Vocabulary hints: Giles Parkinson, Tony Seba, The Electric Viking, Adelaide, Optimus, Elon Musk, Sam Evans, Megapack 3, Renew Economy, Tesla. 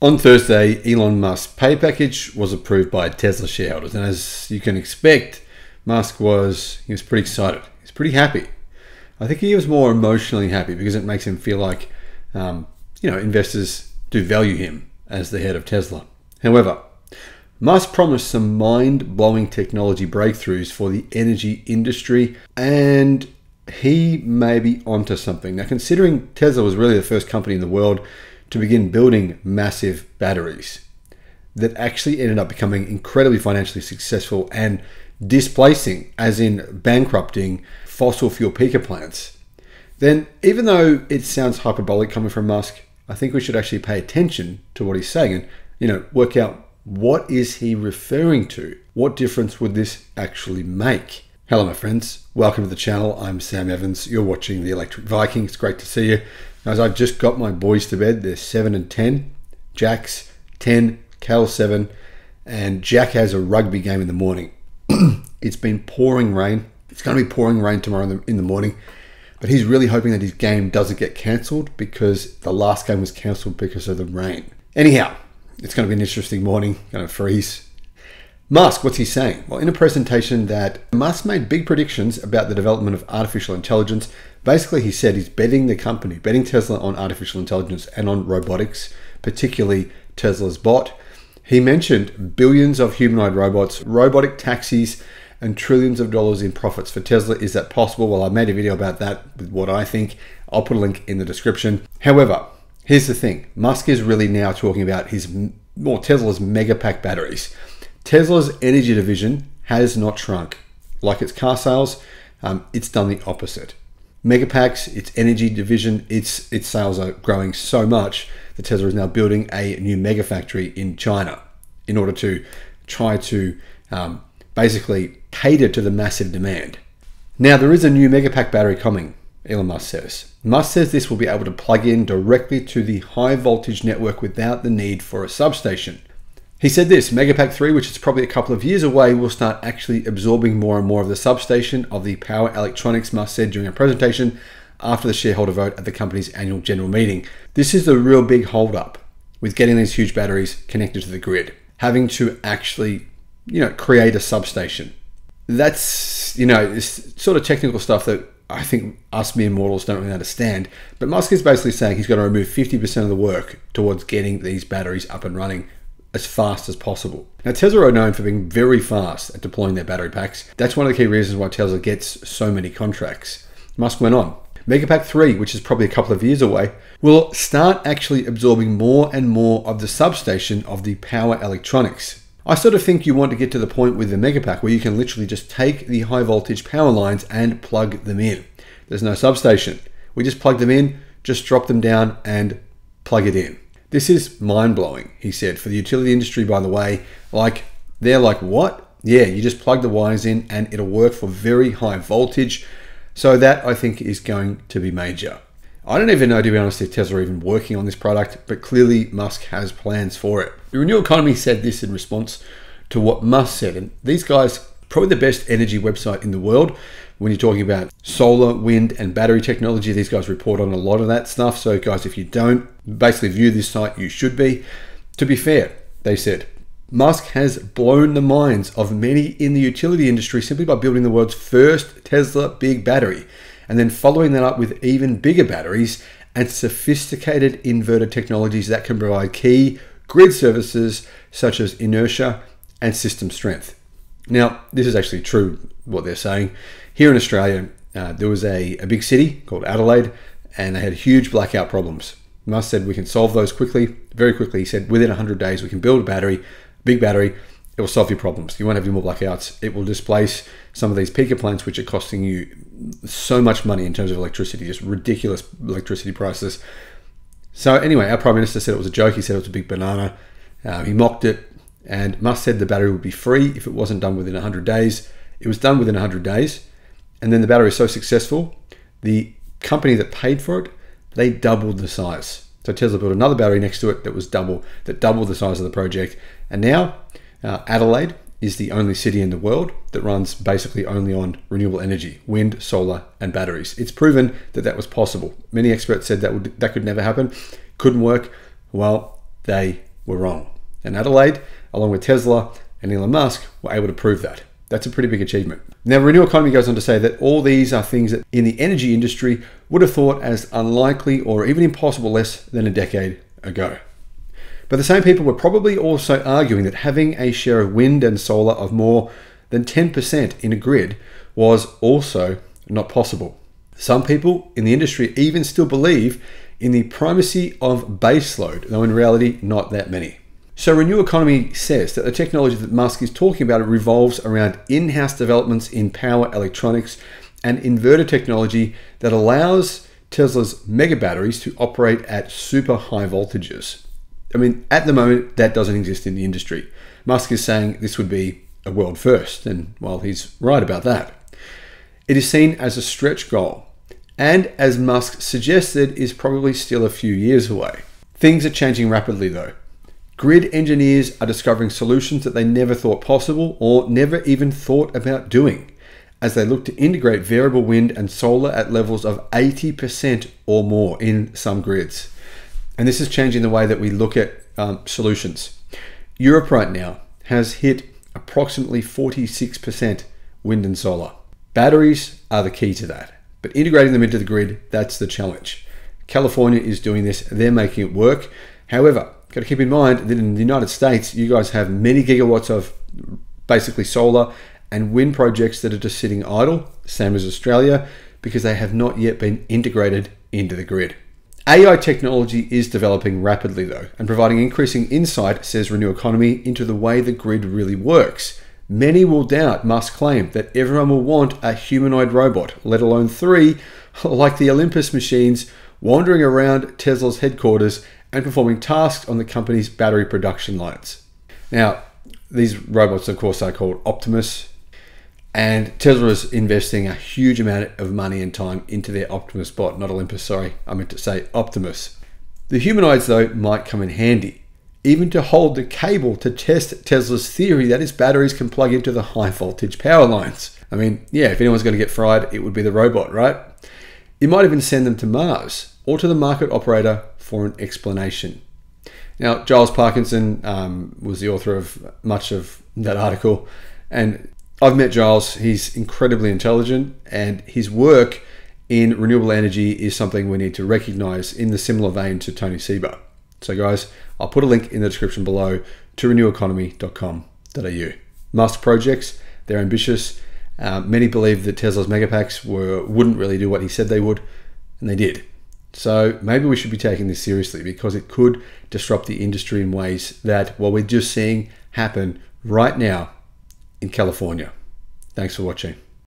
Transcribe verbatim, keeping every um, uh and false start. On Thursday, Elon Musk's pay package was approved by Tesla shareholders, and as you can expect, Musk was he was pretty excited. He's pretty happy. I think he was more emotionally happy because it makes him feel like um, you know investors do value him as the head of Tesla. However, Musk promised some mind-blowing technology breakthroughs for the energy industry, and he may be onto something. Now, considering Tesla was really the first company in the world to begin building massive batteries that actually ended up becoming incredibly financially successful and displacing, as in bankrupting, fossil fuel peaker plants, then even though it sounds hyperbolic coming from Musk, I think we should actually pay attention to what he's saying and, you know, work out what is he referring to? What difference would this actually make? Hello, my friends. Welcome to the channel. I'm Sam Evans. You're watching The Electric Viking. It's great to see you. Guys, I've just got my boys to bed. They're seven and ten. Jack's ten, Cal seven, and Jack has a rugby game in the morning. It's been pouring rain. It's going to be pouring rain tomorrow in the, in the morning, but he's really hoping that his game doesn't get cancelled because the last game was cancelled because of the rain. Anyhow, it's going to be an interesting morning. Going to freeze. Musk, what's he saying? Well, in a presentation that Musk made big predictions about the development of artificial intelligence. Basically, he said he's betting the company, betting Tesla on artificial intelligence and on robotics, particularly Tesla's bot. He mentioned billions of humanoid robots, robotic taxis, and trillions of dollars in profits for Tesla. Is that possible? Well, I made a video about that with what I think. I'll put a link in the description. However, here's the thing. Musk is really now talking about his, well, Tesla's Megapack batteries. Tesla's energy division has not shrunk. Like its car sales, um, it's done the opposite. Megapacks, its energy division, its, its sales are growing so much that Tesla is now building a new mega factory in China in order to try to um, basically cater to the massive demand. Now, there is a new Megapack battery coming, Elon Musk says. Musk says this will be able to plug in directly to the high voltage network without the need for a substation. He said this, Megapack three, which is probably a couple of years away, will start actually absorbing more and more of the substation of the power electronics, Musk said during a presentation after the shareholder vote at the company's annual general meeting. This is the real big holdup with getting these huge batteries connected to the grid, having to actually, you know, create a substation. That's, you know, this sort of technical stuff that I think us mere mortals don't really understand. But Musk is basically saying he's going to remove fifty percent of the work towards getting these batteries up and running as fast as possible. Now, Tesla are known for being very fast at deploying their battery packs. That's one of the key reasons why Tesla gets so many contracts. Musk went on. Megapack three, which is probably a couple of years away, will start actually absorbing more and more of the substation of the power electronics. I sort of think you want to get to the point with the Megapack where you can literally just take the high voltage power lines and plug them in. There's no substation. We just plug them in, just drop them down and plug it in. This is mind-blowing, he said. For the utility industry, by the way, like they're like, what? Yeah, you just plug the wires in and it'll work for very high voltage. So that, I think, is going to be major. I don't even know, to be honest, if Tesla are even working on this product, but clearly Musk has plans for it. The Renew Economy said this in response to what Musk said. And these guys, probably the best energy website in the world. When you're talking about solar, wind, and battery technology, these guys report on a lot of that stuff. So guys, if you don't basically view this site, you should be. To be fair, they said, Musk has blown the minds of many in the utility industry simply by building the world's first Tesla big battery, and then following that up with even bigger batteries and sophisticated inverter technologies that can provide key grid services such as inertia and system strength. Now, this is actually true, what they're saying. Here in Australia, uh, there was a, a big city called Adelaide, and they had huge blackout problems. Musk said we can solve those quickly, very quickly. He said within one hundred days, we can build a battery, big battery. It will solve your problems. You won't have any more blackouts. It will displace some of these peaker plants, which are costing you so much money in terms of electricity, just ridiculous electricity prices. So anyway, our Prime Minister said it was a joke. He said it was a big banana. Uh, he mocked it. And Musk said the battery would be free if it wasn't done within one hundred days. It was done within one hundred days. And then the battery was so successful, the company that paid for it, they doubled the size. So Tesla built another battery next to it that was double, that doubled the size of the project. And now uh, Adelaide is the only city in the world that runs basically only on renewable energy, wind, solar, and batteries. It's proven that that was possible. Many experts said that would, that could never happen, couldn't work. Well, they were wrong. And Adelaide, along with Tesla and Elon Musk, were able to prove that. That's a pretty big achievement. Now, Renew Economy goes on to say that all these are things that in the energy industry would have thought as unlikely or even impossible less than a decade ago. But the same people were probably also arguing that having a share of wind and solar of more than ten percent in a grid was also not possible. Some people in the industry even still believe in the primacy of baseload, though in reality, not that many. So Renew Economy says that the technology that Musk is talking about revolves around in-house developments in power electronics and inverter technology that allows Tesla's megabatteries to operate at super high voltages. I mean, at the moment, that doesn't exist in the industry. Musk is saying this would be a world first, and while he's right about that, it is seen as a stretch goal, and as Musk suggested, is probably still a few years away. Things are changing rapidly though. Grid engineers are discovering solutions that they never thought possible or never even thought about doing, as they look to integrate variable wind and solar at levels of eighty percent or more in some grids. And this is changing the way that we look at um, solutions. Europe right now has hit approximately forty-six percent wind and solar. Batteries are the key to that, but integrating them into the grid, that's the challenge. California is doing this, they're making it work. However, got to keep in mind that in the United States, you guys have many gigawatts of basically solar and wind projects that are just sitting idle, same as Australia, because they have not yet been integrated into the grid. A I technology is developing rapidly though, and providing increasing insight, says Renew Economy, into the way the grid really works. Many will doubt Musk's claim that everyone will want a humanoid robot, let alone three, like the Olympus machines, wandering around Tesla's headquarters and performing tasks on the company's battery production lines. Now, these robots, of course, are called Optimus, and Tesla is investing a huge amount of money and time into their Optimus bot, not Olympus, sorry, I meant to say Optimus. The humanoids, though, might come in handy, even to hold the cable to test Tesla's theory that its batteries can plug into the high voltage power lines. I mean, yeah, if anyone's going to get fried, it would be the robot, right? You might even send them to Mars or to the market operator for an explanation. Now, Giles Parkinson um, was the author of much of that article, and I've met Giles. He's incredibly intelligent, and his work in renewable energy is something we need to recognize in the similar vein to Tony Seba. So guys, I'll put a link in the description below to renew economy dot com dot A U. Musk projects, they're ambitious. Uh, many believe that Tesla's megapacks were, wouldn't really do what he said they would, and they did. So maybe we should be taking this seriously, because it could disrupt the industry in ways that, well, we're just seeing happen right now in California. Thanks for watching.